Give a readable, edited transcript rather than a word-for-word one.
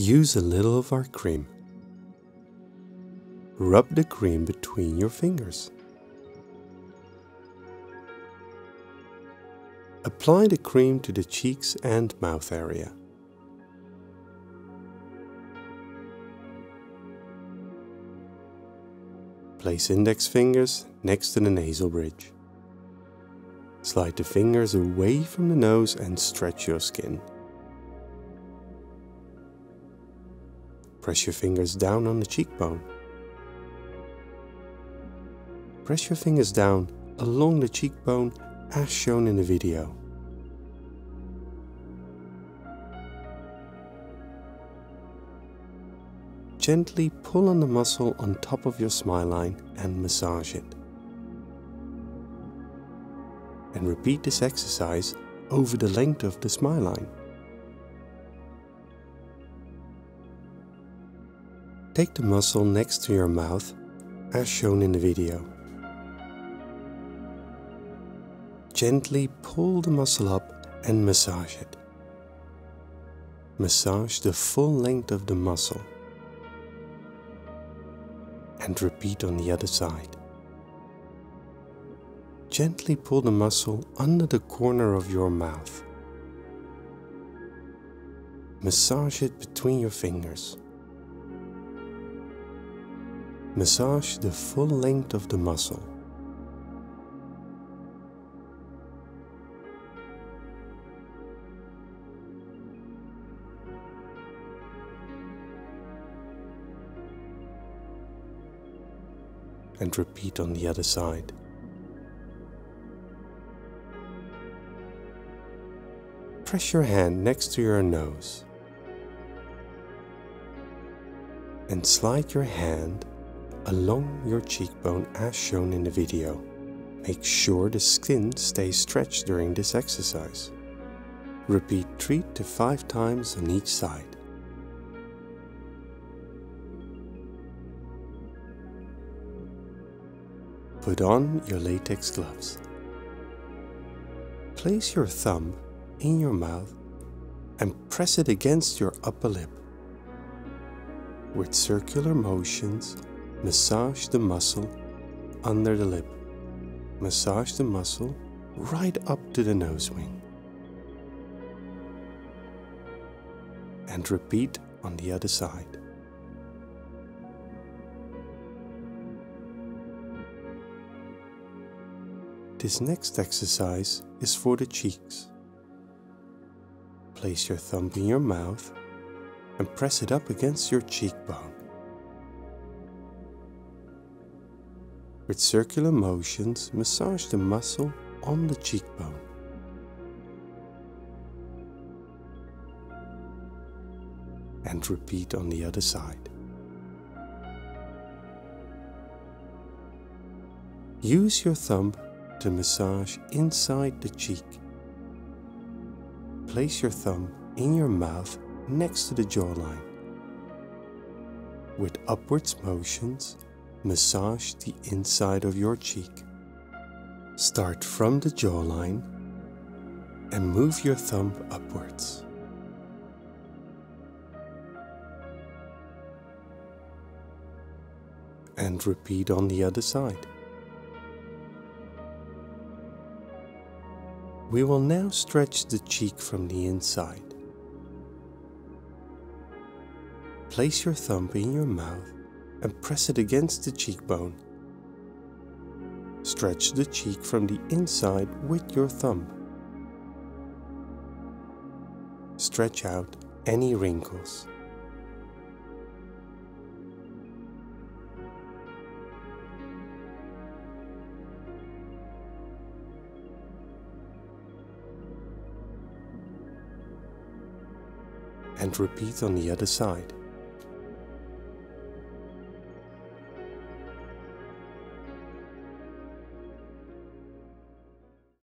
Use a little of our cream. Rub the cream between your fingers. Apply the cream to the cheeks and mouth area. Place index fingers next to the nasal bridge. Slide the fingers away from the nose and stretch your skin. Press your fingers down on the cheekbone. Press your fingers down along the cheekbone as shown in the video. Gently pull on the muscle on top of your smile line and massage it. And repeat this exercise over the length of the smile line. Take the muscle next to your mouth as shown in the video. Gently pull the muscle up and massage it. Massage the full length of the muscle. And repeat on the other side. Gently pull the muscle under the corner of your mouth. Massage it between your fingers. Massage the full length of the muscle. And repeat on the other side. Press your hand next to your nose and slide your hand along your cheekbone as shown in the video. Make sure the skin stays stretched during this exercise. Repeat 3 to 5 times on each side. Put on your latex gloves. Place your thumb in your mouth and press it against your upper lip. With circular motions, massage the muscle under the lip. Massage the muscle right up to the nose ring. And repeat on the other side. This next exercise is for the cheeks. Place your thumb in your mouth and press it up against your cheekbone. With circular motions, massage the muscle on the cheekbone. And repeat on the other side. Use your thumb to massage inside the cheek. Place your thumb in your mouth next to the jawline. With upwards motions, massage the inside of your cheek. Start from the jawline and move your thumb upwards. And repeat on the other side. We will now stretch the cheek from the inside. Place your thumb in your mouth and press it against the cheekbone. Stretch the cheek from the inside with your thumb. Stretch out any wrinkles. And repeat on the other side.